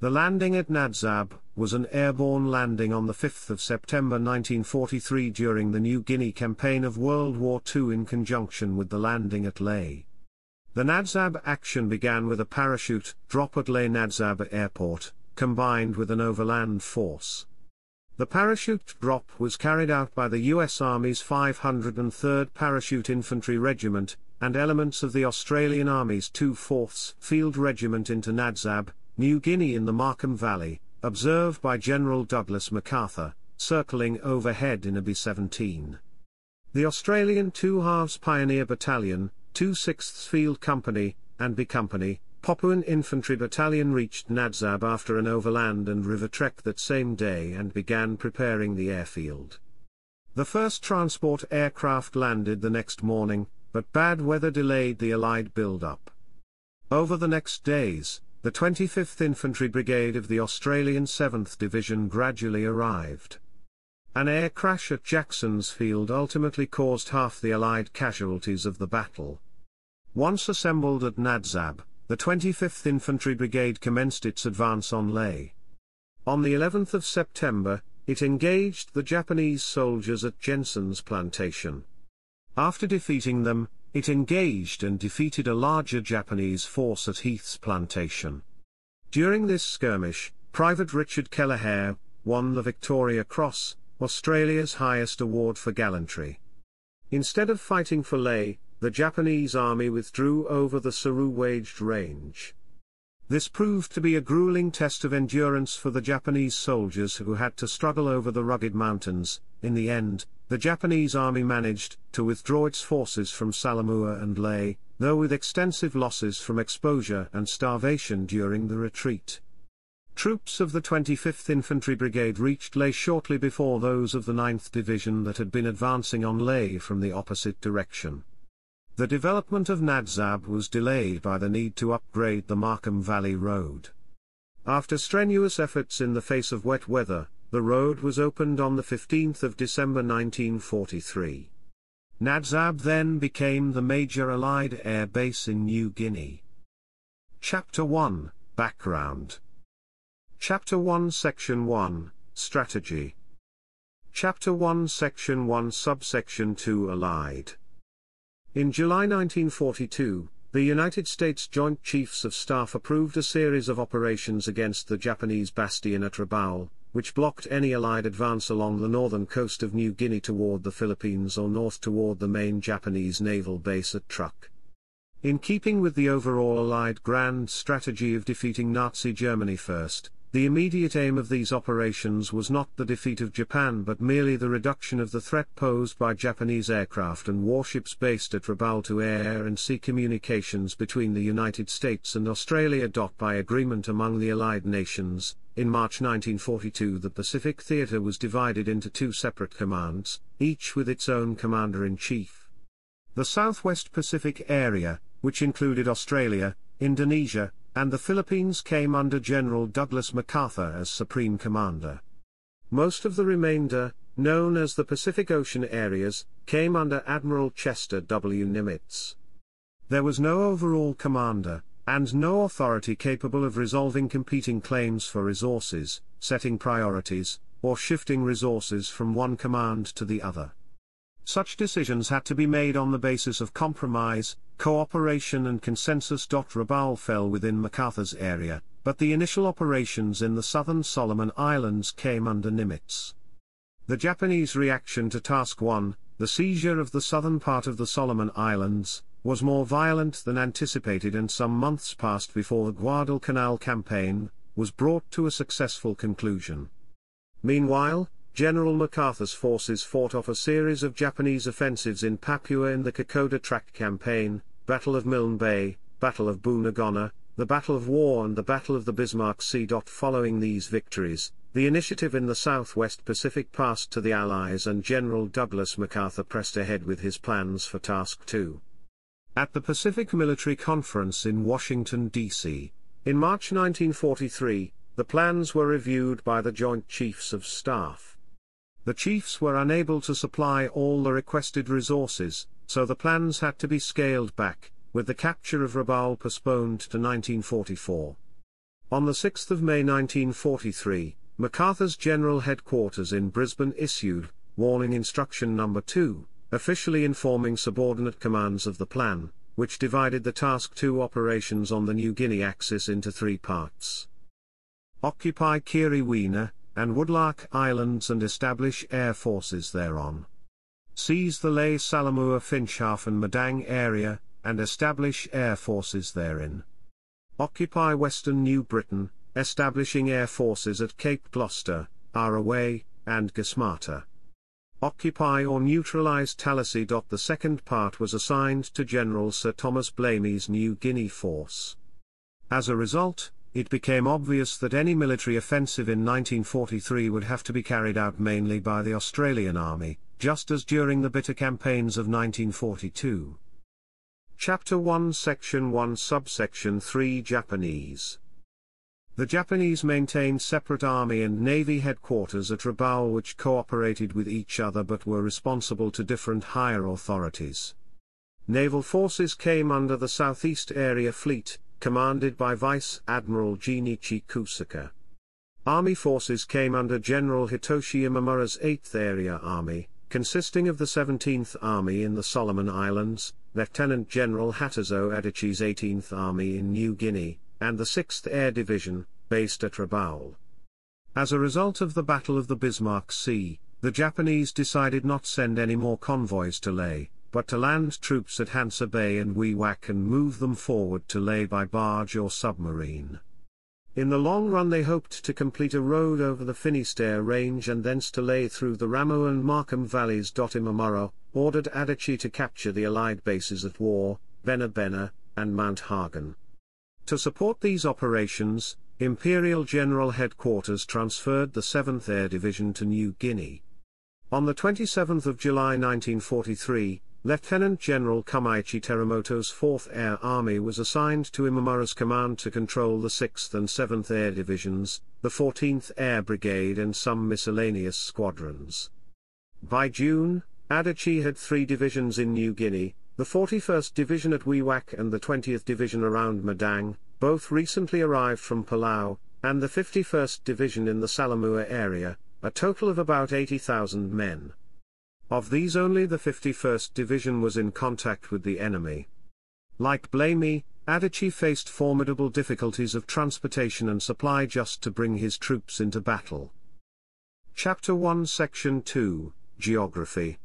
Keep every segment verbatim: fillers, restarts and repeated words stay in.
The landing at Nadzab was an airborne landing on the fifth of September nineteen forty-three during the New Guinea campaign of World War Two in conjunction with the landing at Lae. The Nadzab action began with a parachute drop at Lae Nadzab Airport, combined with an overland force. The parachute drop was carried out by the U S Army's five hundred and third Parachute Infantry Regiment, and elements of the Australian Army's two fourths Field Regiment into Nadzab, New Guinea in the Markham Valley, observed by General Douglas MacArthur, circling overhead in a B seventeen. The Australian two halves Pioneer Battalion, two sixths Field Company, and B Company, Papuan Infantry Battalion reached Nadzab after an overland and river trek that same day and began preparing the airfield. The first transport aircraft landed the next morning, but bad weather delayed the Allied build-up. Over the next days, the twenty-fifth Infantry Brigade of the Australian seventh Division gradually arrived. An air crash at Jackson's Field ultimately caused half the Allied casualties of the battle. Once assembled at Nadzab, the twenty-fifth Infantry Brigade commenced its advance on Lae. On the eleventh of September, it engaged the Japanese soldiers at Jensen's Plantation. After defeating them, it engaged and defeated a larger Japanese force at Heath's plantation. During this skirmish, Private Richard Kelleher won the Victoria Cross, Australia's highest award for gallantry. Instead of fighting for Lae, the Japanese army withdrew over the Saruwaged range. This proved to be a grueling test of endurance for the Japanese soldiers who had to struggle over the rugged mountains. In the end, the Japanese army managed to withdraw its forces from Salamaua and Lae, though with extensive losses from exposure and starvation during the retreat. Troops of the twenty-fifth Infantry Brigade reached Lae shortly before those of the ninth Division that had been advancing on Lae from the opposite direction. The development of Nadzab was delayed by the need to upgrade the Markham Valley Road. After strenuous efforts in the face of wet weather, the road was opened on the fifteenth of December nineteen forty-three. Nadzab then became the major Allied air base in New Guinea. Chapter one, Background. Chapter one Section one, Strategy. Chapter one Section one Subsection two Allied. In July nineteen forty-two, the United States Joint Chiefs of Staff approved a series of operations against the Japanese bastion at Rabaul, which blocked any Allied advance along the northern coast of New Guinea toward the Philippines or north toward the main Japanese naval base at Truk. In keeping with the overall Allied grand strategy of defeating Nazi Germany first, the immediate aim of these operations was not the defeat of Japan but merely the reduction of the threat posed by Japanese aircraft and warships based at Rabaul to air and sea communications between the United States and Australia. By agreement among the Allied nations, in March nineteen forty-two the Pacific Theatre was divided into two separate commands, each with its own commander-in-chief. The Southwest Pacific area, which included Australia, Indonesia, and the Philippines, came under General Douglas MacArthur as Supreme Commander. Most of the remainder, known as the Pacific Ocean areas, came under Admiral Chester W. Nimitz. There was no overall commander, and no authority capable of resolving competing claims for resources, setting priorities, or shifting resources from one command to the other. Such decisions had to be made on the basis of compromise, cooperation and consensus. Rabaul fell within MacArthur's area, but the initial operations in the southern Solomon Islands came under Nimitz. The Japanese reaction to Task one, the seizure of the southern part of the Solomon Islands, was more violent than anticipated, and some months passed before the Guadalcanal campaign was brought to a successful conclusion. Meanwhile, General MacArthur's forces fought off a series of Japanese offensives in Papua in the Kokoda Track campaign, Battle of Milne Bay, Battle of Buna-Gona, the Battle of War and the Battle of the Bismarck Sea. Following these victories, the initiative in the Southwest Pacific passed to the Allies and General Douglas MacArthur pressed ahead with his plans for Task two. At the Pacific Military Conference in Washington, D C, in March nineteen forty-three, the plans were reviewed by the Joint Chiefs of Staff. The chiefs were unable to supply all the requested resources, so the plans had to be scaled back, with the capture of Rabaul postponed to nineteen forty-four. On the sixth of May nineteen forty-three, MacArthur's General Headquarters in Brisbane issued Warning Instruction Number two, officially informing subordinate commands of the plan, which divided the Task two operations on the New Guinea axis into three parts. Occupy Kiriwina and Woodlark Islands and establish air forces thereon. Seize the Lae, Salamaua, Finschhafen, Madang area, and establish air forces therein. Occupy Western New Britain, establishing air forces at Cape Gloucester, Araway, and Gasmata. Occupy or neutralise Talassi. The second part was assigned to General Sir Thomas Blamey's New Guinea force. As a result, it became obvious that any military offensive in nineteen forty-three would have to be carried out mainly by the Australian Army, just as during the bitter campaigns of nineteen forty-two. Chapter one Section one Subsection three Japanese. The Japanese maintained separate Army and Navy headquarters at Rabaul, which cooperated with each other but were responsible to different higher authorities. Naval forces came under the Southeast Area Fleet, commanded by Vice Admiral Junichi Kusaka. Army forces came under General Hitoshi Imamura's eighth Area Army, consisting of the seventeenth Army in the Solomon Islands, Lieutenant General Hatazo Adichie's eighteenth Army in New Guinea, and the sixth Air Division, based at Rabaul. As a result of the Battle of the Bismarck Sea, the Japanese decided not to send any more convoys to Lae, but to land troops at Hansa Bay and Wewak and move them forward to Lae by barge or submarine. In the long run they hoped to complete a road over the Finisterre Range and thence to Lae through the Ramu and Markham valleys. Imamura ordered Adichie to capture the Allied bases at War, Bena-Bena, and Mount Hagen. To support these operations, Imperial General Headquarters transferred the seventh Air Division to New Guinea. On the twenty-seventh of July nineteen forty-three, Lieutenant General Kamaichi Teramoto's fourth Air Army was assigned to Imamura's command to control the sixth and seventh Air Divisions, the fourteenth Air Brigade and some miscellaneous squadrons. By June, Adichie had three divisions in New Guinea, the forty-first Division at Wewak and the twentieth Division around Madang, both recently arrived from Palau, and the fifty-first Division in the Salamaua area, a total of about eighty thousand men. Of these only the fifty-first Division was in contact with the enemy. Like Blamey, Adichie faced formidable difficulties of transportation and supply just to bring his troops into battle. Chapter one Section two, Geography.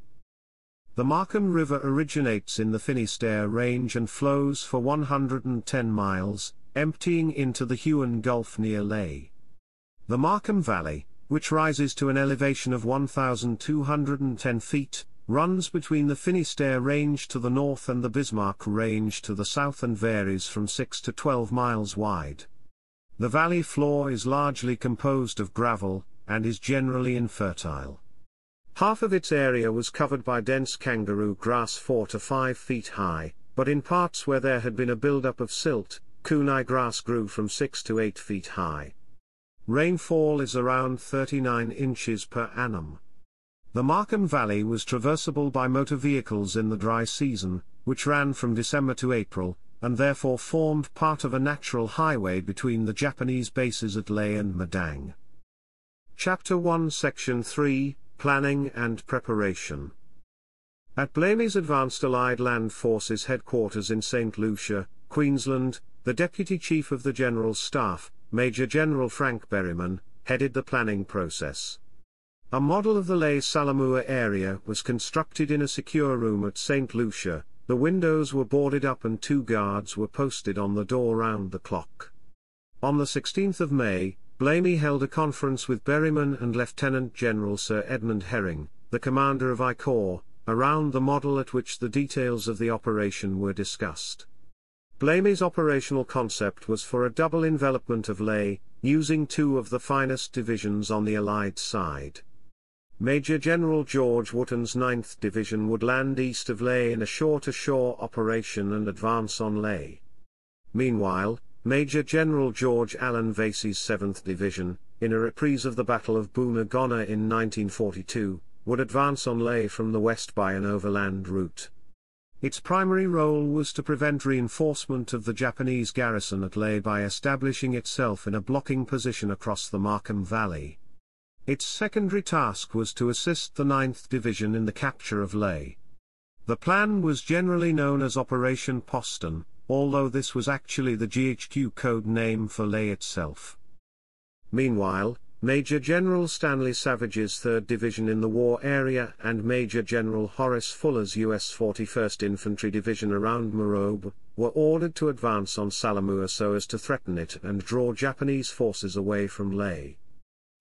The Markham River originates in the Finisterre Range and flows for one hundred ten miles, emptying into the Huon Gulf near Lae. The Markham Valley, which rises to an elevation of one thousand two hundred ten feet, runs between the Finisterre Range to the north and the Bismarck Range to the south and varies from six to twelve miles wide. The valley floor is largely composed of gravel, and is generally infertile. Half of its area was covered by dense kangaroo grass four to five feet high, but in parts where there had been a buildup of silt, kunai grass grew from six to eight feet high. Rainfall is around thirty-nine inches per annum. The Markham Valley was traversable by motor vehicles in the dry season, which ran from December to April, and therefore formed part of a natural highway between the Japanese bases at Lae and Madang. Chapter one Section three, Planning and Preparation. At Blamey's advanced Allied Land Forces headquarters in Saint Lucia, Queensland, the Deputy Chief of the General Staff, Major General Frank Berryman, headed the planning process. A model of the Lae-Salamaua area was constructed in a secure room at Saint Lucia. The windows were boarded up and two guards were posted on the door round the clock. On the sixteenth of May, Blamey held a conference with Berryman and Lieutenant General Sir Edmund Herring, the commander of I Corps, around the model, at which the details of the operation were discussed. Blamey's operational concept was for a double envelopment of Lae, using two of the finest divisions on the Allied side. Major General George Wotton's ninth Division would land east of Lae in a shore-to-shore operation and advance on Lae. Meanwhile, Major General George Allen Vasey's seventh Division, in a reprise of the Battle of Buna-Gona in nineteen forty-two, would advance on Lae from the west by an overland route. Its primary role was to prevent reinforcement of the Japanese garrison at Lae by establishing itself in a blocking position across the Markham Valley. Its secondary task was to assist the ninth Division in the capture of Lae. The plan was generally known as Operation Poston, although this was actually the G H Q code name for Lae itself. Meanwhile, Major General Stanley Savage's third Division in the war area and Major General Horace Fuller's U S forty-first Infantry Division around Marobe were ordered to advance on Salamaua so as to threaten it and draw Japanese forces away from Lae.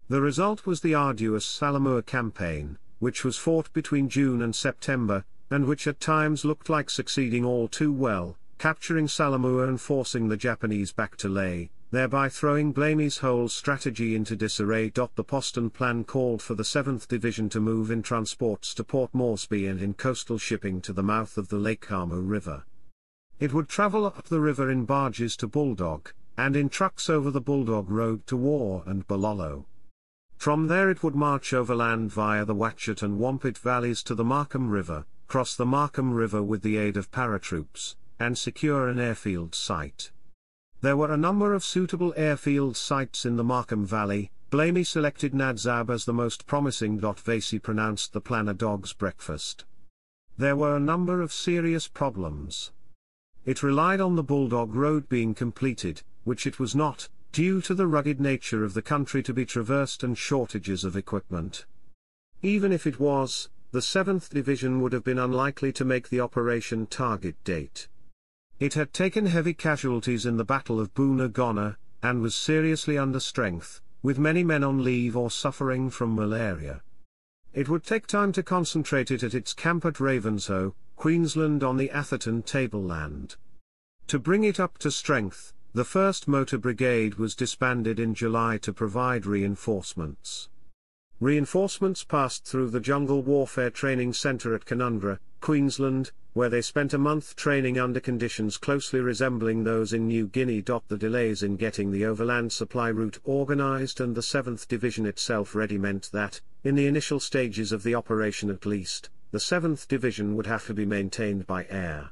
The result was the arduous Salamaua campaign, which was fought between June and September, and which at times looked like succeeding all too well, capturing Salamaua and forcing the Japanese back to Lae, thereby throwing Blamey's whole strategy into disarray. The Poston plan called for the seventh Division to move in transports to Port Moresby and in coastal shipping to the mouth of the Lake Armu River. It would travel up the river in barges to Bulldog, and in trucks over the Bulldog Road to War and Balolo. From there it would march overland via the Watchet and Wampit valleys to the Markham River, cross the Markham River with the aid of paratroops, and secure an airfield site. There were a number of suitable airfield sites in the Markham Valley. Blamey selected Nadzab as the most promising. Vasey pronounced the plan a dog's breakfast. There were a number of serious problems. It relied on the Bulldog Road being completed, which it was not, due to the rugged nature of the country to be traversed and shortages of equipment. Even if it was, the seventh Division would have been unlikely to make the operation target date. It had taken heavy casualties in the Battle of Buna-Gona, and was seriously under strength, with many men on leave or suffering from malaria. It would take time to concentrate it at its camp at Ravenshoe, Queensland on the Atherton tableland. To bring it up to strength, the first Motor Brigade was disbanded in July to provide reinforcements. Reinforcements passed through the Jungle Warfare Training Centre at Canundra, Queensland, where they spent a month training under conditions closely resembling those in New Guinea. The delays in getting the overland supply route organised and the seventh Division itself ready meant that, in the initial stages of the operation at least, the seventh Division would have to be maintained by air.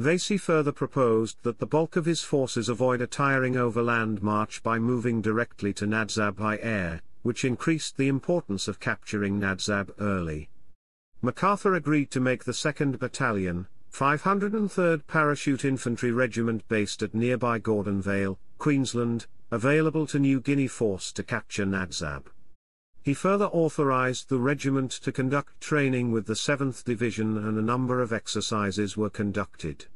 Vasey further proposed that the bulk of his forces avoid a tiring overland march by moving directly to Nadzab by air, which increased the importance of capturing Nadzab early. MacArthur agreed to make the second Battalion, five hundred and third Parachute Infantry Regiment based at nearby Gordon Vale, Queensland, available to New Guinea Force to capture Nadzab. He further authorised the regiment to conduct training with the seventh Division and a number of exercises were conducted.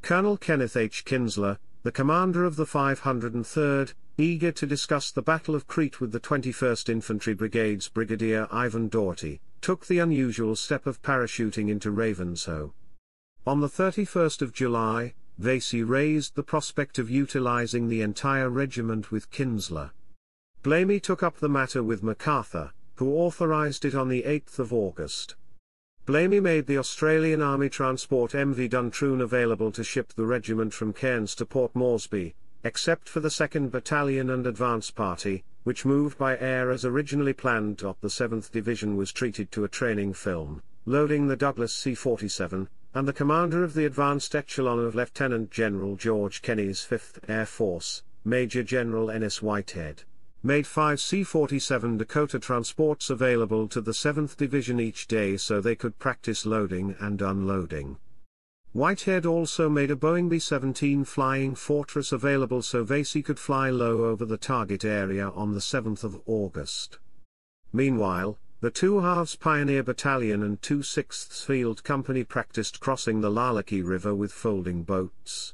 Colonel Kenneth H. Kinsler, the commander of the five hundred and third, eager to discuss the Battle of Crete with the twenty-first Infantry Brigade's Brigadier Ivan Doherty, took the unusual step of parachuting into Ravenshoe. On the thirty-first of July, Vasey raised the prospect of utilising the entire regiment with Kinsler. Blamey took up the matter with MacArthur, who authorised it on the eighth of August. Blamey made the Australian Army Transport M V Duntroon available to ship the regiment from Cairns to Port Moresby, except for the second Battalion and Advance Party, which moved by air as originally planned. The seventh Division was treated to a training film, loading the Douglas C forty-seven, and the commander of the advanced echelon of Lieutenant General George Kenny's fifth Air Force, Major General Ennis Whitehead, made five C forty-seven Dakota transports available to the seventh Division each day so they could practice loading and unloading. Whitehead also made a Boeing B seventeen Flying Fortress available so Vasey could fly low over the target area on the seventh of August. Meanwhile, the two halves Pioneer Battalion and two sixths Field Company practiced crossing the Lalaki River with folding boats.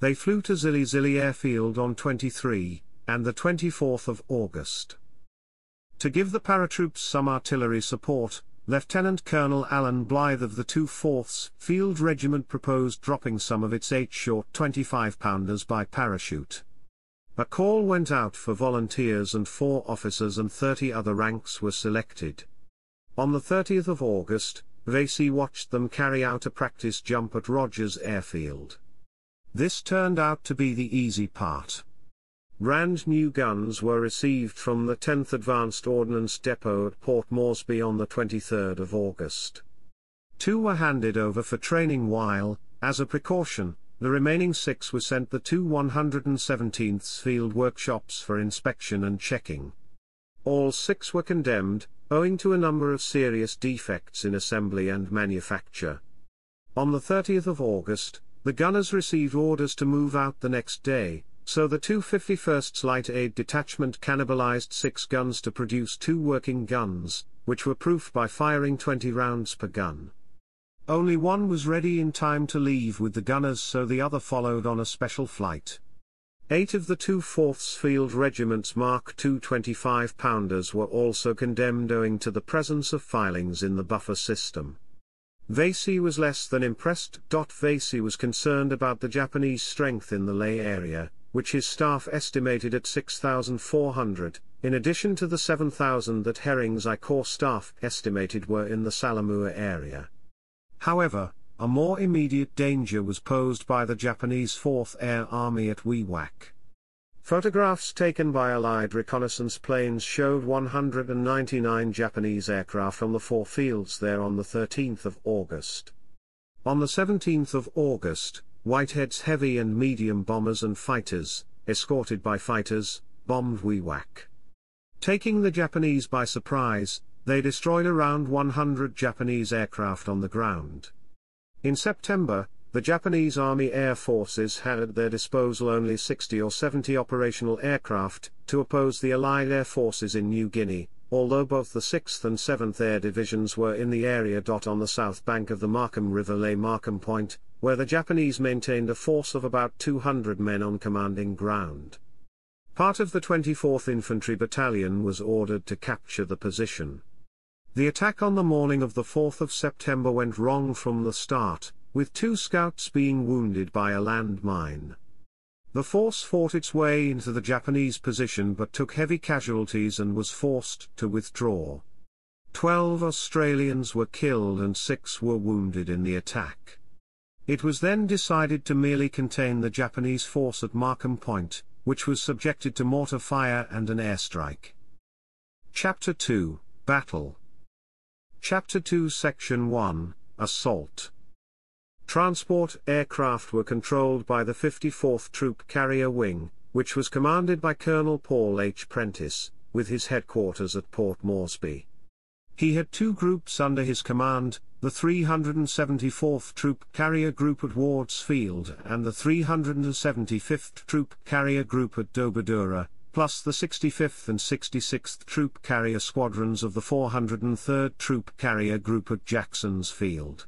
They flew to Zili Zili Airfield on twenty-three, and the twenty-fourth of August. To give the paratroops some artillery support, Lieutenant Colonel Alan Blythe of the two fourths Field Regiment proposed dropping some of its eight short twenty-five pounders by parachute. A call went out for volunteers and four officers and thirty other ranks were selected. On the thirtieth of August, Vasey watched them carry out a practice jump at Rogers Airfield. This turned out to be the easy part. Brand new guns were received from the tenth Advanced Ordnance Depot at Port Moresby on the twenty-third of August. Two were handed over for training while, as a precaution, the remaining six were sent the two one hundred seventeenth Field Workshops for inspection and checking. All six were condemned, owing to a number of serious defects in assembly and manufacture. On the thirtieth of August, the gunners received orders to move out the next day, so the two hundred fifty-first Light Aid Detachment cannibalized six guns to produce two working guns, which were proofed by firing twenty rounds per gun. Only one was ready in time to leave with the gunners, so the other followed on a special flight. Eight of the two fourth Field Regiment's Mark two twenty-five pounders were also condemned owing to the presence of filings in the buffer system. Vasey was less than impressed. Vasey was concerned about the Japanese strength in the Lae area, which his staff estimated at six thousand four hundred, in addition to the seven thousand that Herring's I Corps staff estimated were in the Salamaua area. However, a more immediate danger was posed by the Japanese fourth Air Army at Wewak. Photographs taken by Allied reconnaissance planes showed one hundred ninety-nine Japanese aircraft on the four fields there on the thirteenth of August. On the seventeenth of August, Whitehead's heavy and medium bombers and fighters, escorted by fighters, bombed Wewak. Taking the Japanese by surprise, they destroyed around one hundred Japanese aircraft on the ground. In September, the Japanese Army Air Forces had at their disposal only sixty or seventy operational aircraft, to oppose the Allied Air Forces in New Guinea, although both the sixth and seventh Air Divisions were in the area. On the south bank of the Markham River lay Markham Point, where the Japanese maintained a force of about two hundred men on commanding ground. Part of the twenty-fourth Infantry Battalion was ordered to capture the position. The attack on the morning of the fourth of September went wrong from the start, with two scouts being wounded by a landmine. The force fought its way into the Japanese position but took heavy casualties and was forced to withdraw. Twelve Australians were killed and six were wounded in the attack. It was then decided to merely contain the Japanese force at Markham Point, which was subjected to mortar fire and an airstrike. Chapter two, Battle. Chapter two, Section one, Assault. Transport aircraft were controlled by the fifty-fourth Troop Carrier Wing, which was commanded by Colonel Paul H. Prentice, with his headquarters at Port Moresby. He had two groups under his command, the three hundred seventy-fourth Troop Carrier Group at Ward's Field and the three hundred seventy-fifth Troop Carrier Group at Dobadura, plus the sixty-fifth and sixty-sixth Troop Carrier Squadrons of the four hundred third Troop Carrier Group at Jackson's Field.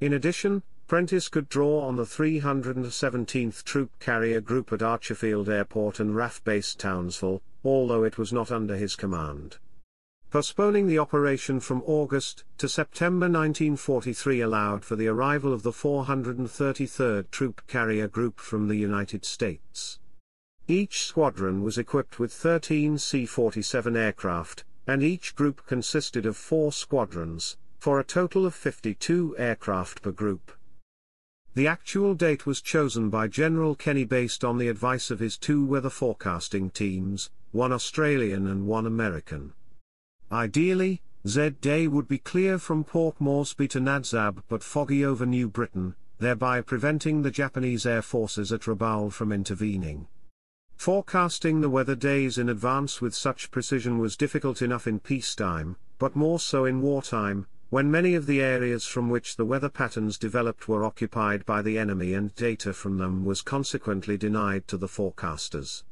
In addition, Prentice could draw on the three hundred seventeenth Troop Carrier Group at Archerfield Airport and R A F Base Townsville, although it was not under his command. Postponing the operation from August to September nineteen forty-three allowed for the arrival of the four hundred thirty-third Troop Carrier Group from the United States. Each squadron was equipped with thirteen C forty-seven aircraft, and each group consisted of four squadrons, for a total of fifty-two aircraft per group. The actual date was chosen by General Kenny based on the advice of his two weather forecasting teams, one Australian and one American. Ideally, Z-Day would be clear from Port Moresby to Nadzab but foggy over New Britain, thereby preventing the Japanese air forces at Rabaul from intervening. Forecasting the weather days in advance with such precision was difficult enough in peacetime, but more so in wartime, when many of the areas from which the weather patterns developed were occupied by the enemy and data from them was consequently denied to the forecasters.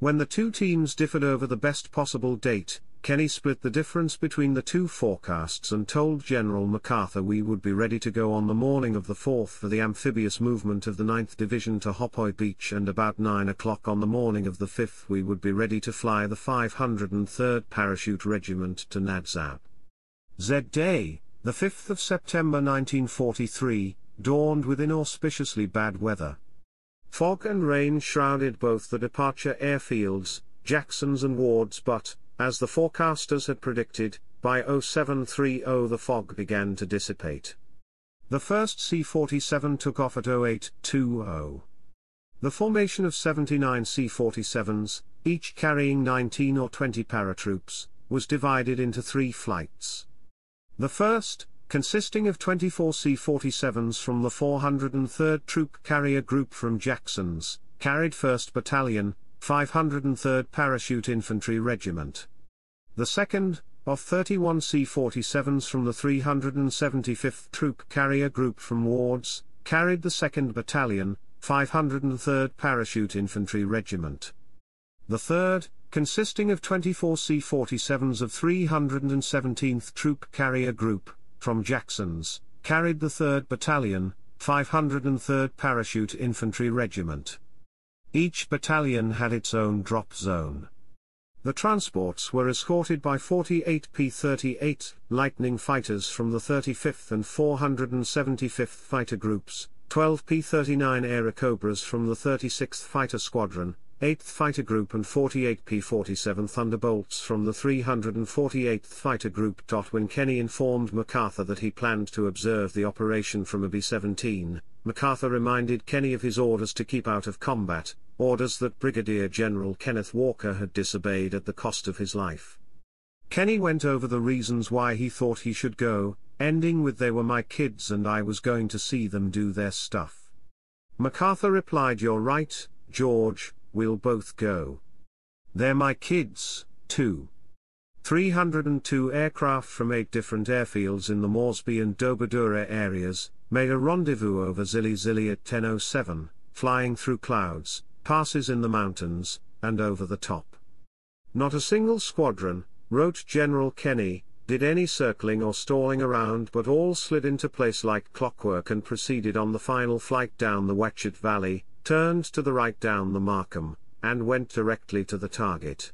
When the two teams differed over the best possible date, Kenny split the difference between the two forecasts and told General MacArthur we would be ready to go on the morning of the fourth for the amphibious movement of the ninth Division to Hopoe Beach, and about nine o'clock on the morning of the fifth we would be ready to fly the five hundred third Parachute Regiment to Nadzab. Z-Day, the fifth of September nineteen forty-three, dawned with inauspiciously bad weather. Fog and rain shrouded both the departure airfields, Jackson's and Ward's, but, as the forecasters had predicted, by oh seven thirty the fog began to dissipate. The first C forty-seven took off at oh eight twenty. The formation of seventy-nine C forty-sevens, each carrying nineteen or twenty paratroops, was divided into three flights. The first, consisting of twenty-four C forty-sevens from the four hundred third Troop Carrier Group from Jackson's, carried first Battalion, five hundred third Parachute Infantry Regiment. The second, of thirty-one C forty-sevens from the three hundred seventy-fifth Troop Carrier Group from Wards, carried the second Battalion, five hundred third Parachute Infantry Regiment. The third, consisting of twenty-four C forty-sevens of three hundred seventeenth Troop Carrier Group, from Jackson's, carried the third Battalion, five hundred third Parachute Infantry Regiment. Each battalion had its own drop zone. The transports were escorted by forty-eight P thirty-eight Lightning fighters from the thirty-fifth and four hundred seventy-fifth Fighter Groups, twelve P thirty-nine Aerocobras from the thirty-sixth Fighter Squadron, eighth Fighter Group and forty-eight P forty-seven Thunderbolts from the three hundred forty-eighth Fighter Group. When Kenny informed MacArthur that he planned to observe the operation from a B seventeen, MacArthur reminded Kenny of his orders to keep out of combat, orders that Brigadier General Kenneth Walker had disobeyed at the cost of his life. Kenny went over the reasons why he thought he should go, ending with "they were my kids and I was going to see them do their stuff." MacArthur replied, "You're right, George, we'll both go. They're my kids, too." three hundred two aircraft from eight different airfields in the Moresby and Dobadura areas made a rendezvous over Zili Zili at ten oh seven, flying through clouds, passes in the mountains, and over the top. "Not a single squadron," wrote General Kenny, "did any circling or stalling around, but all slid into place like clockwork and proceeded on the final flight down the Watchet Valley, turned to the right down the Markham, and went directly to the target."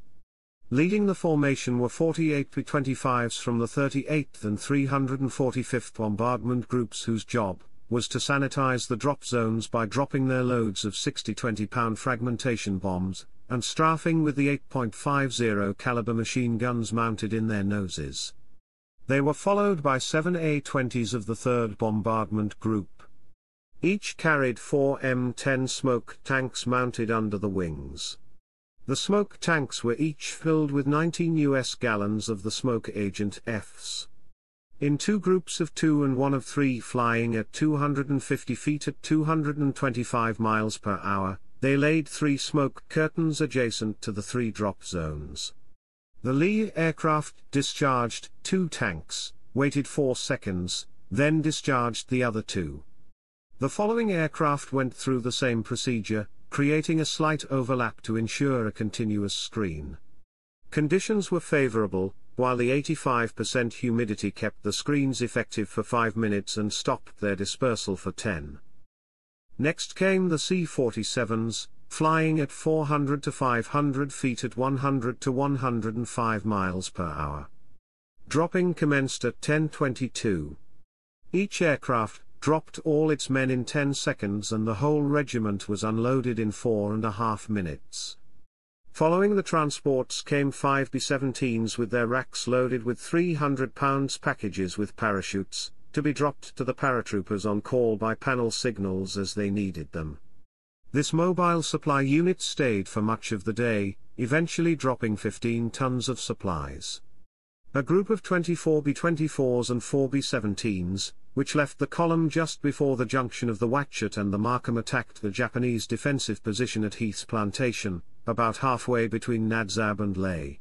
Leading the formation were forty-eight P twenty-fives from the thirty-eighth and three hundred forty-fifth Bombardment Groups, whose job was to sanitize the drop zones by dropping their loads of sixty twenty pound fragmentation bombs, and strafing with the eight point five zero caliber machine guns mounted in their noses. They were followed by seven A twenties of the third Bombardment Group. Each carried four M ten smoke tanks mounted under the wings. The smoke tanks were each filled with nineteen U S gallons of the smoke agent Fs. In two groups of two and one of three, flying at two hundred fifty feet at two hundred twenty-five miles per hour, they laid three smoke curtains adjacent to the three drop zones. The Lae aircraft discharged two tanks, waited four seconds, then discharged the other two. The following aircraft went through the same procedure, creating a slight overlap to ensure a continuous screen. Conditions were favorable, while the eighty-five percent humidity kept the screens effective for five minutes and stopped their dispersal for ten. Next came the C forty-sevens, flying at four hundred to five hundred feet at one hundred to one hundred five miles per hour. Dropping commenced at ten twenty-two. Each aircraft dropped all its men in ten seconds, and the whole regiment was unloaded in four and a half minutes. Following the transports came five B seventeens with their racks loaded with three hundred pound packages with parachutes, to be dropped to the paratroopers on call by panel signals as they needed them. This mobile supply unit stayed for much of the day, eventually dropping fifteen tons of supplies. A group of twenty-four B twenty-fours and four B seventeens, which left the column just before the junction of the Watchet and the Markham, attacked the Japanese defensive position at Heath's plantation, about halfway between Nadzab and Lae.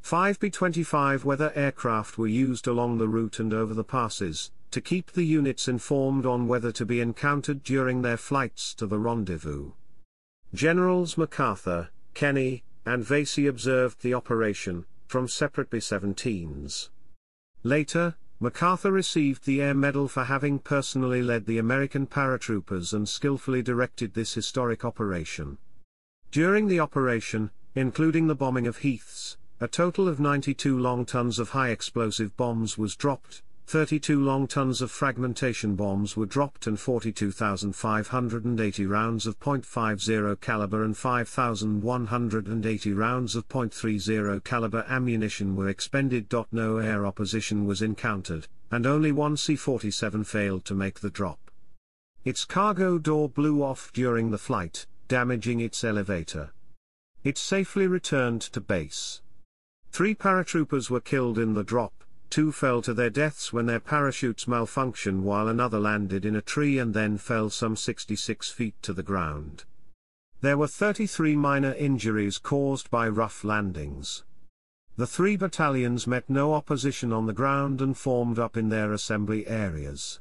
Five B twenty-five weather aircraft were used along the route and over the passes, to keep the units informed on weather to be encountered during their flights to the rendezvous. Generals MacArthur, Kenny, and Vasey observed the operation from separate B seventeens. Later, MacArthur received the Air Medal for having personally led the American paratroopers and skillfully directed this historic operation. During the operation, including the bombing of Heath's, a total of ninety-two long tons of high explosive bombs was dropped, thirty-two long tons of fragmentation bombs were dropped, and forty-two thousand five hundred eighty rounds of point five zero caliber and five thousand one hundred eighty rounds of point three zero caliber ammunition were expended. No air opposition was encountered, and only one C forty-seven failed to make the drop. Its cargo door blew off during the flight, damaging its elevator. It safely returned to base. Three paratroopers were killed in the drop, two fell to their deaths when their parachutes malfunctioned while another landed in a tree and then fell some sixty-six feet to the ground. There were thirty-three minor injuries caused by rough landings. The three battalions met no opposition on the ground and formed up in their assembly areas.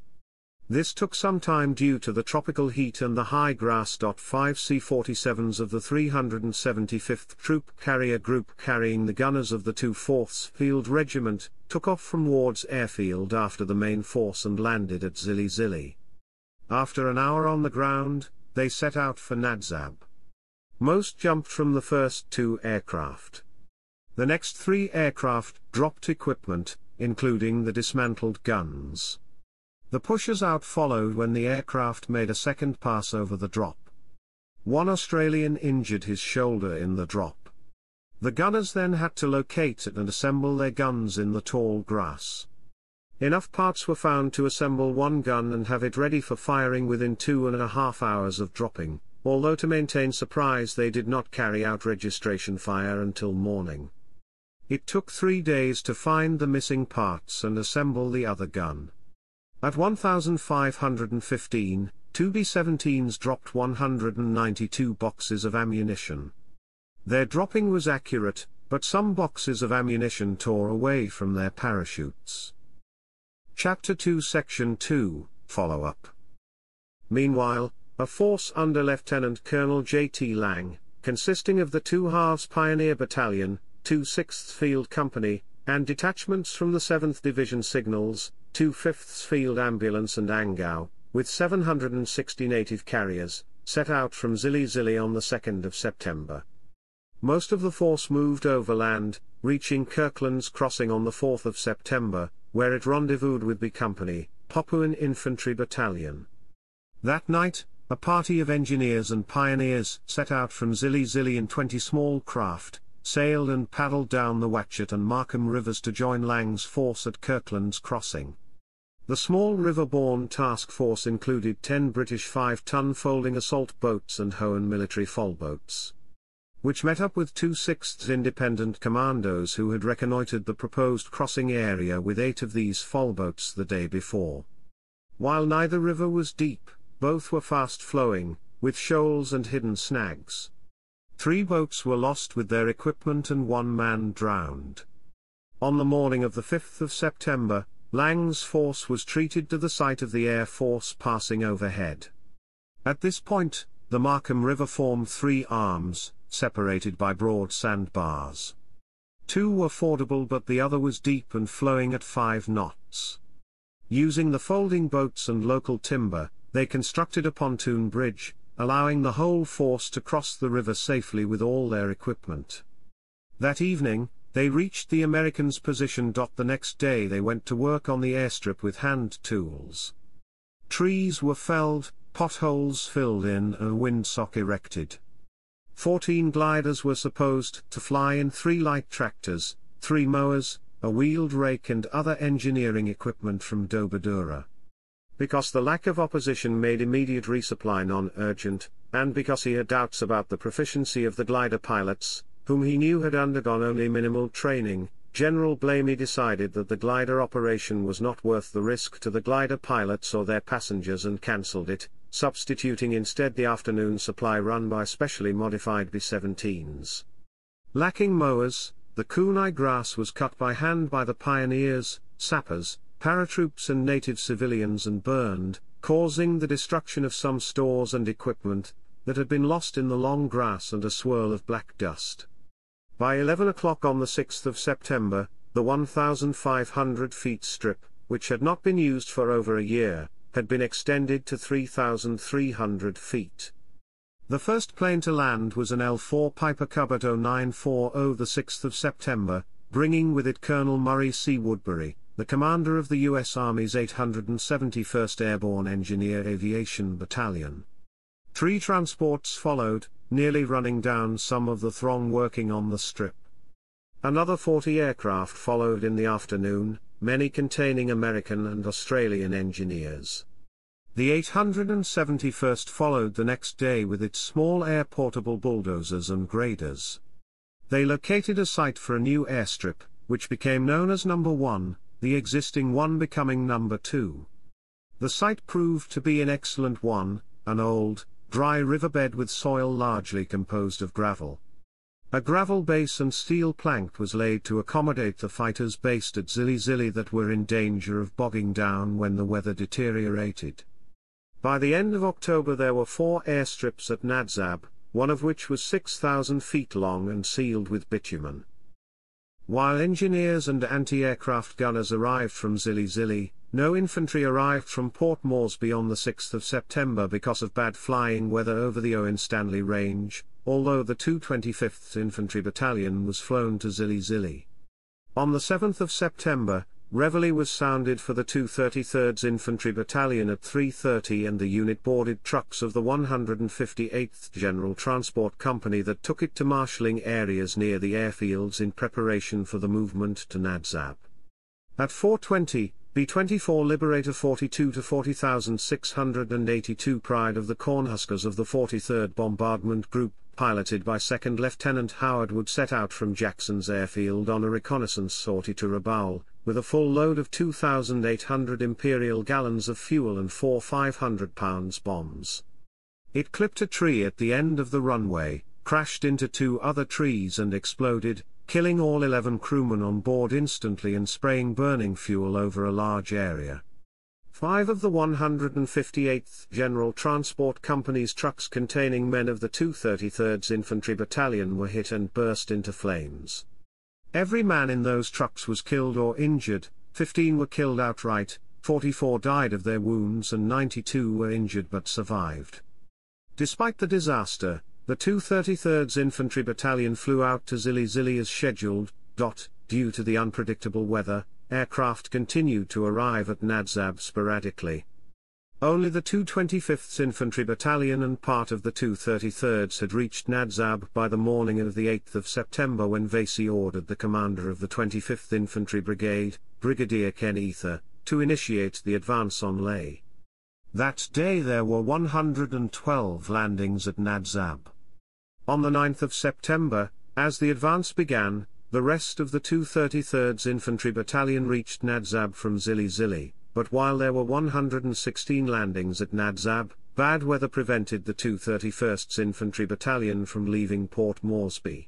This took some time due to the tropical heat and the high grass. five C forty-sevens of the three hundred seventy-fifth Troop Carrier Group carrying the gunners of the two fourths Field Regiment, took off from Ward's airfield after the main force and landed at Zili Zili. After an hour on the ground, they set out for Nadzab. Most jumped from the first two aircraft. The next three aircraft dropped equipment, including the dismantled guns. The pushers out followed when the aircraft made a second pass over the drop. One Australian injured his shoulder in the drop. The gunners then had to locate it and assemble their guns in the tall grass. Enough parts were found to assemble one gun and have it ready for firing within two and a half hours of dropping, although to maintain surprise they did not carry out registration fire until morning. It took three days to find the missing parts and assemble the other gun. At one thousand five hundred fifteen, two B seventeens dropped one hundred ninety-two boxes of ammunition. Their dropping was accurate, but some boxes of ammunition tore away from their parachutes. Chapter two Section two, Follow-up. Meanwhile, a force under Lieutenant Colonel J T Lang, consisting of the two halves Pioneer Battalion, two sixth Field Company, and detachments from the seventh Division Signals, two fifths Field Ambulance and Angau, with seven hundred sixty native carriers, set out from Zili Zili on the second of September. Most of the force moved overland, reaching Kirkland's crossing on the fourth of September, where it rendezvoused with B Company, Papuan Infantry Battalion. That night, a party of engineers and pioneers set out from Zili Zili in twenty small craft, sailed and paddled down the Watchet and Markham rivers to join Lang's force at Kirkland's crossing. The small river-borne task force included ten British five-ton folding assault boats and Hoan military folboats, which met up with two sixth Independent Commandos who had reconnoitred the proposed crossing area with eight of these folboats the day before. While neither river was deep, both were fast-flowing, with shoals and hidden snags. Three boats were lost with their equipment and one man drowned. On the morning of the fifth of September, Lang's force was treated to the sight of the Air Force passing overhead. At this point, the Markham River formed three arms, separated by broad sandbars. Two were fordable but the other was deep and flowing at five knots. Using the folding boats and local timber, they constructed a pontoon bridge, allowing the whole force to cross the river safely with all their equipment. That evening, they reached the Americans' position. The next day they went to work on the airstrip with hand tools. Trees were felled, potholes filled in and windsock erected. Fourteen gliders were supposed to fly in three light tractors, three mowers, a wheeled rake and other engineering equipment from Dobadura. Because the lack of opposition made immediate resupply non-urgent, and because he had doubts about the proficiency of the glider pilots, whom he knew had undergone only minimal training, General Blamey decided that the glider operation was not worth the risk to the glider pilots or their passengers and cancelled it, substituting instead the afternoon supply run by specially modified B seventeens. Lacking mowers, the kunai grass was cut by hand by the pioneers, sappers, paratroops and native civilians and burned, causing the destruction of some stores and equipment that had been lost in the long grass and a swirl of black dust. By eleven o'clock on the sixth of September, the one thousand five hundred feet strip, which had not been used for over a year, had been extended to three thousand three hundred feet. The first plane to land was an L four Piper Cubbat oh nine forty the sixth of September, bringing with it Colonel Murray C. Woodbury, the commander of the U S Army's eight hundred seventy-first Airborne Engineer Aviation Battalion. Three transports followed, nearly running down some of the throng working on the strip. Another forty aircraft followed in the afternoon, many containing American and Australian engineers. The eight hundred seventy-first followed the next day with its small air-portable bulldozers and graders. They located a site for a new airstrip, which became known as Number one, the existing one becoming number two. The site proved to be an excellent one, an old, dry riverbed with soil largely composed of gravel. A gravel base and steel plank was laid to accommodate the fighters based at Zili Zili that were in danger of bogging down when the weather deteriorated. By the end of October there were four airstrips at Nadzab, one of which was six thousand feet long and sealed with bitumen. While engineers and anti-aircraft gunners arrived from Zili Zili, no infantry arrived from Port Moresby on the sixth of September because of bad flying weather over the Owen Stanley Range, although the two hundred twenty-fifth Infantry Battalion was flown to Zili Zili. On the seventh of September, reveille was sounded for the two hundred thirty-third's Infantry Battalion at three thirty and the unit boarded trucks of the one hundred fifty-eighth General Transport Company that took it to marshalling areas near the airfields in preparation for the movement to Nadzab. At four twenty, B twenty-four Liberator forty-two to forty thousand six hundred eighty-two Pride of the Cornhuskers of the forty-third Bombardment Group, piloted by Second Lieutenant Howard Wood, set out from Jackson's airfield on a reconnaissance sortie to Rabaul, with a full load of two thousand eight hundred imperial gallons of fuel and four five hundred pound bombs. It clipped a tree at the end of the runway, crashed into two other trees and exploded, killing all eleven crewmen on board instantly and spraying burning fuel over a large area. Five of the one hundred fifty-eighth General Transport Company's trucks containing men of the two hundred thirty-third's Infantry Battalion were hit and burst into flames. Every man in those trucks was killed or injured, fifteen were killed outright, forty-four died of their wounds and ninety-two were injured but survived. Despite the disaster, the two hundred thirty-third's Infantry Battalion flew out to Zili Zili as scheduled. Due to the unpredictable weather, aircraft continued to arrive at Nadzab sporadically. Only the two hundred twenty-fifth Infantry Battalion and part of the two hundred thirty-third's had reached Nadzab by the morning of the eighth of September when Vasey ordered the commander of the twenty-fifth Infantry Brigade, Brigadier Ken Ether, to initiate the advance on Lae. That day there were one hundred twelve landings at Nadzab. On the ninth of September, as the advance began, the rest of the two hundred thirty-third's Infantry Battalion reached Nadzab from Zili Zili. But while there were one hundred sixteen landings at Nadzab, bad weather prevented the two hundred thirty-first's Infantry Battalion from leaving Port Moresby.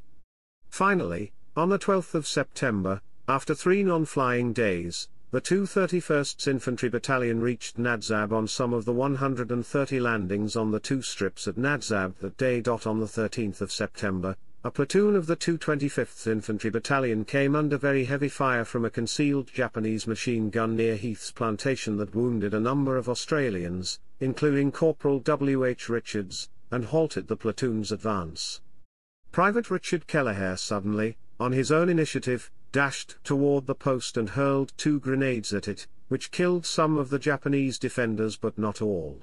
Finally, on the twelfth of September, after three non-flying days, the two hundred thirty-first's Infantry Battalion reached Nadzab on some of the one hundred thirty landings on the two strips at Nadzab that day. On the thirteenth of September, a platoon of the two hundred twenty-fifth Infantry Battalion came under very heavy fire from a concealed Japanese machine gun near Heath's plantation that wounded a number of Australians, including Corporal W H Richards, and halted the platoon's advance. Private Richard Kelleher suddenly, on his own initiative, dashed toward the post and hurled two grenades at it, which killed some of the Japanese defenders but not all.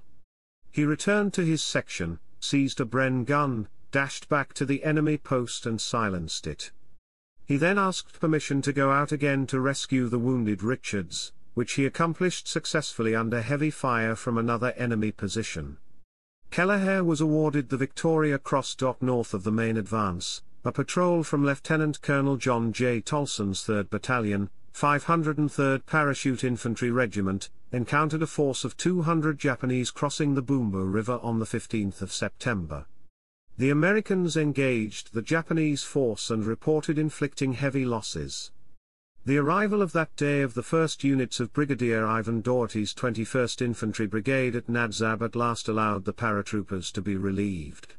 He returned to his section, seized a Bren gun, dashed back to the enemy post and silenced it. He then asked permission to go out again to rescue the wounded Richards, which he accomplished successfully under heavy fire from another enemy position. Kelleher was awarded the Victoria Cross. North of the main advance, a patrol from Lieutenant Colonel John J. Tolson's third Battalion, five hundred third Parachute Infantry Regiment, encountered a force of two hundred Japanese crossing the Bumbu River on the fifteenth of September. The Americans engaged the Japanese force and reported inflicting heavy losses. The arrival of that day of the first units of Brigadier Ivan Doherty's twenty-first Infantry Brigade at Nadzab at last allowed the paratroopers to be relieved.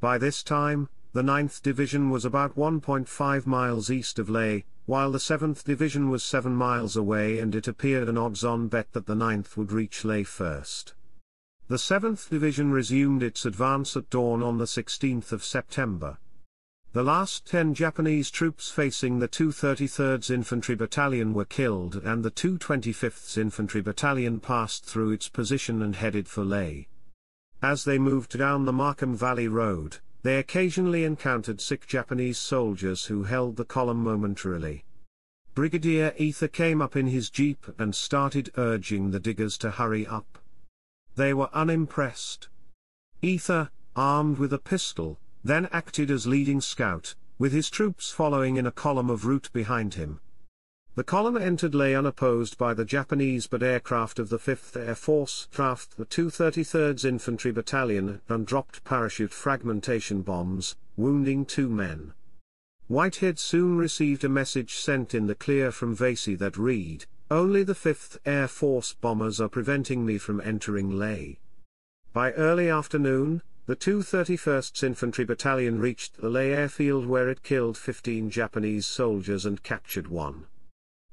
By this time, the ninth Division was about one point five miles east of Lae, while the seventh Division was seven miles away, and it appeared an odds-on bet that the ninth would reach Lae first. The seventh Division resumed its advance at dawn on the sixteenth of September. The last ten Japanese troops facing the two hundred thirty-third's Infantry Battalion were killed, and the two hundred twenty-fifth's Infantry Battalion passed through its position and headed for Lae. As they moved down the Markham Valley Road, they occasionally encountered sick Japanese soldiers who held the column momentarily. Brigadier Ether came up in his jeep and started urging the diggers to hurry up. They were unimpressed. Ether, armed with a pistol, then acted as leading scout, with his troops following in a column of route behind him. The column entered Lae unopposed by the Japanese B A D aircraft of the fifth Air Force Draft, the two thirty-third's Infantry Battalion, and dropped parachute fragmentation bombs, wounding two men. Whitehead soon received a message sent in the clear from Vasey that read, "Only the fifth Air Force bombers are preventing me from entering Lae." By early afternoon, the two thirty-first's Infantry Battalion reached the Lae airfield, where it killed fifteen Japanese soldiers and captured one.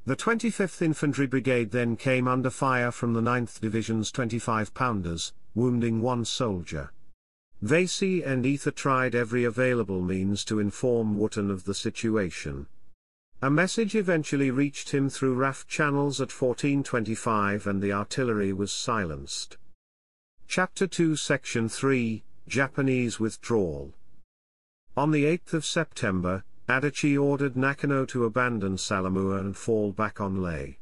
The twenty-fifth Infantry Brigade then came under fire from the ninth Division's twenty-five pounders, wounding one soldier. Vasey and Ether tried every available means to inform Wotton of the situation. A message eventually reached him through R A F channels at fourteen twenty-five, and the artillery was silenced. Chapter two, Section three, Japanese withdrawal. On the eighth of September, Adachi ordered Nakano to abandon Salamaua and fall back on Lae.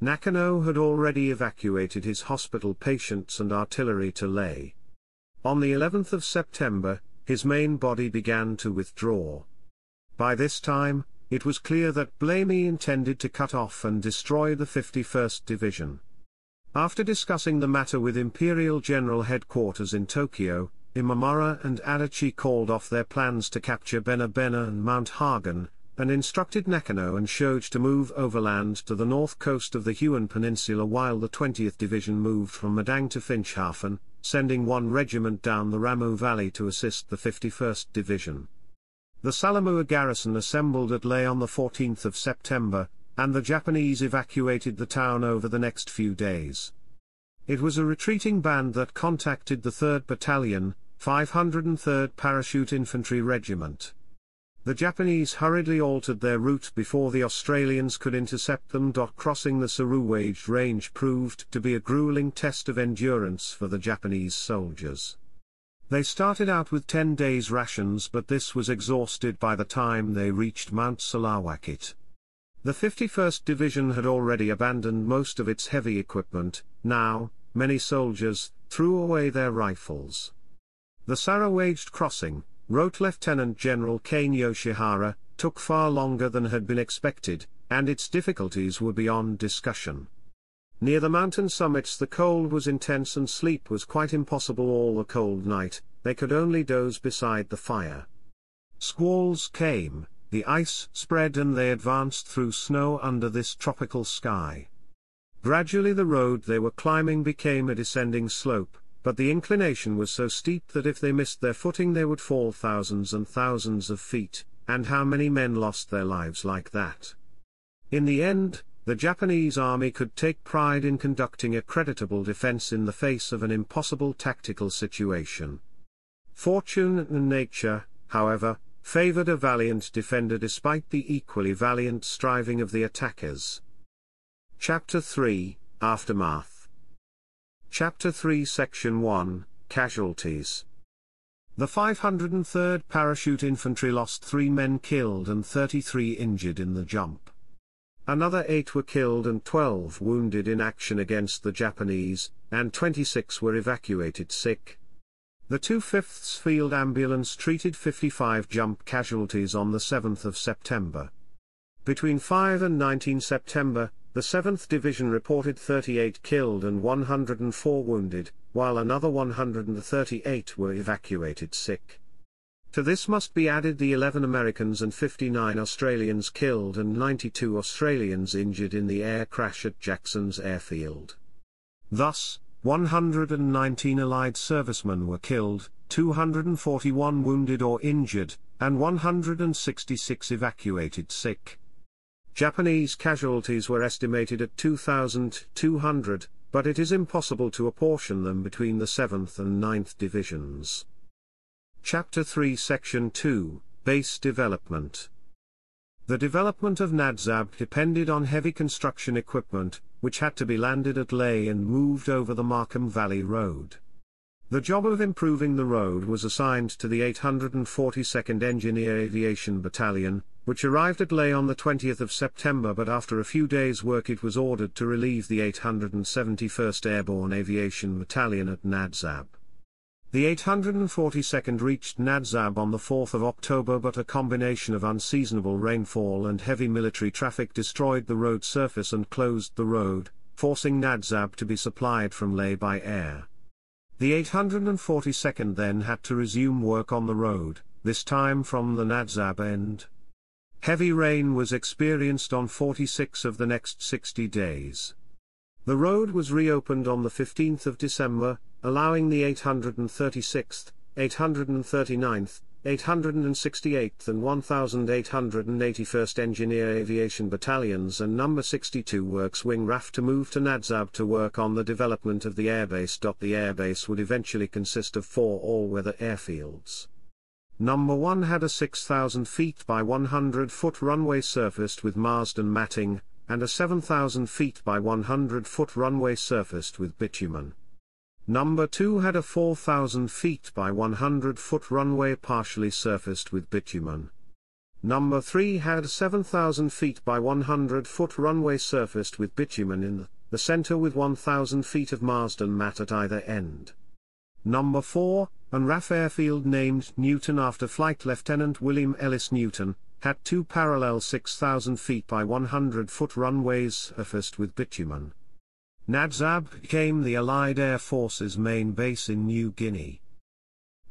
Nakano had already evacuated his hospital patients and artillery to Lae. On the eleventh of September, his main body began to withdraw. By this time, it was clear that Blamey intended to cut off and destroy the fifty-first Division. After discussing the matter with Imperial General Headquarters in Tokyo, Imamura and Adachi called off their plans to capture Bena-Bena and Mount Hagen, and instructed Nakano and Shoji to move overland to the north coast of the Huon Peninsula, while the twentieth Division moved from Madang to Finschhafen, sending one regiment down the Ramu Valley to assist the fifty-first Division. The Salamaua garrison assembled at Lae on the fourteenth of September, and the Japanese evacuated the town over the next few days. It was a retreating band that contacted the third Battalion, five hundred third Parachute Infantry Regiment. The Japanese hurriedly altered their route before the Australians could intercept them. Crossing the Saruwaged Range proved to be a grueling test of endurance for the Japanese soldiers. They started out with ten days' rations, but this was exhausted by the time they reached Mount Salawakit. The fifty-first Division had already abandoned most of its heavy equipment. Now, many soldiers threw away their rifles. The Saruwaged crossing, wrote Lieutenant General Kane Yoshihara, took far longer than had been expected, and its difficulties were beyond discussion. Near the mountain summits the cold was intense and sleep was quite impossible all the cold night. They could only doze beside the fire. Squalls came, the ice spread, and they advanced through snow under this tropical sky. Gradually the road they were climbing became a descending slope, but the inclination was so steep that if they missed their footing they would fall thousands and thousands of feet, and how many men lost their lives like that? In the end, the Japanese army could take pride in conducting a creditable defense in the face of an impossible tactical situation. Fortune and nature, however, favored a valiant defender despite the equally valiant striving of the attackers. Chapter three, Aftermath. Chapter three, Section one, Casualties. The five hundred third Parachute Infantry lost three men killed and thirty-three injured in the jump. Another eight were killed and twelve wounded in action against the Japanese, and twenty-six were evacuated sick. The two fifth's Field Ambulance treated fifty-five jump casualties on the seventh of September. Between five and nineteen September, the seventh Division reported thirty-eight killed and one hundred four wounded, while another one hundred thirty-eight were evacuated sick. To this must be added the eleven Americans and fifty-nine Australians killed and ninety-two Australians injured in the air crash at Jackson's airfield. Thus, one hundred nineteen Allied servicemen were killed, two hundred forty-one wounded or injured, and one hundred sixty-six evacuated sick. Japanese casualties were estimated at two thousand two hundred, but it is impossible to apportion them between the seventh and ninth Divisions. Chapter three, Section two, Base Development. The development of Nadzab depended on heavy construction equipment, which had to be landed at Lae and moved over the Markham Valley Road. The job of improving the road was assigned to the eight hundred forty-second Engineer Aviation Battalion, which arrived at Lae on the twentieth of September, but after a few days' work it was ordered to relieve the eight hundred seventy-first Airborne Aviation Battalion at Nadzab. The eight hundred forty-second reached Nadzab on the fourth of October, but a combination of unseasonable rainfall and heavy military traffic destroyed the road surface and closed the road, forcing Nadzab to be supplied from Lae by air. The eight hundred forty-second then had to resume work on the road, this time from the Nadzab end. Heavy rain was experienced on forty-six of the next sixty days. The road was reopened on the fifteenth of December, allowing the eight hundred thirty-sixth, eight hundred thirty-ninth, eight hundred sixty-eighth and one thousand eight hundred eighty-first Engineer Aviation Battalions and number sixty-two Works Wing R A F to move to Nadzab to work on the development of the airbase. The airbase would eventually consist of four all-weather airfields. Number one had a six thousand feet by one hundred foot runway surfaced with Marsden matting, and a seven thousand feet by one hundred foot runway surfaced with bitumen. Number two had a four thousand feet by one hundred foot runway partially surfaced with bitumen. Number three had a seven thousand feet by one hundred foot runway surfaced with bitumen in the center with one thousand feet of Marsden mat at either end. Number four, an R A F airfield named Newton after Flight Lieutenant William Ellis Newton, had two parallel six thousand feet by one hundred foot runways surfaced with bitumen. Nadzab became the Allied Air Force's main base in New Guinea.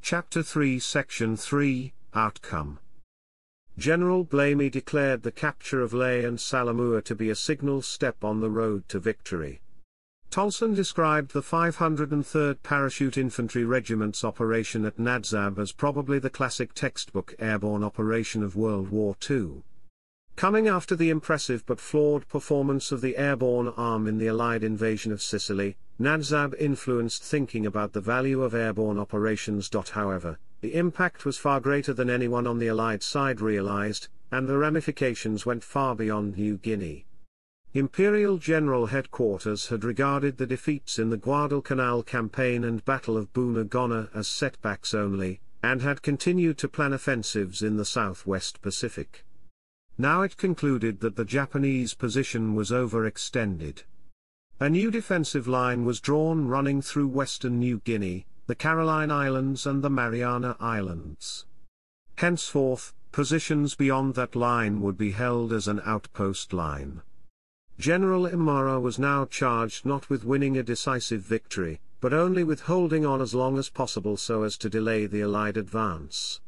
Chapter three Section three, Outcome. General Blamey declared the capture of Lae and Salamaua to be a signal step on the road to victory. Tolson described the five hundred third Parachute Infantry Regiment's operation at Nadzab as probably the classic textbook airborne operation of World War Two. Coming after the impressive but flawed performance of the airborne arm in the Allied invasion of Sicily, Nadzab influenced thinking about the value of airborne operations. However, the impact was far greater than anyone on the Allied side realized, and the ramifications went far beyond New Guinea. Imperial General Headquarters had regarded the defeats in the Guadalcanal campaign and Battle of Buna-Gona as setbacks only, and had continued to plan offensives in the southwest Pacific. Now it concluded that the Japanese position was overextended. A new defensive line was drawn running through western New Guinea, the Caroline Islands and the Mariana Islands. Henceforth, positions beyond that line would be held as an outpost line. General Imura was now charged not with winning a decisive victory, but only with holding on as long as possible so as to delay the Allied advance.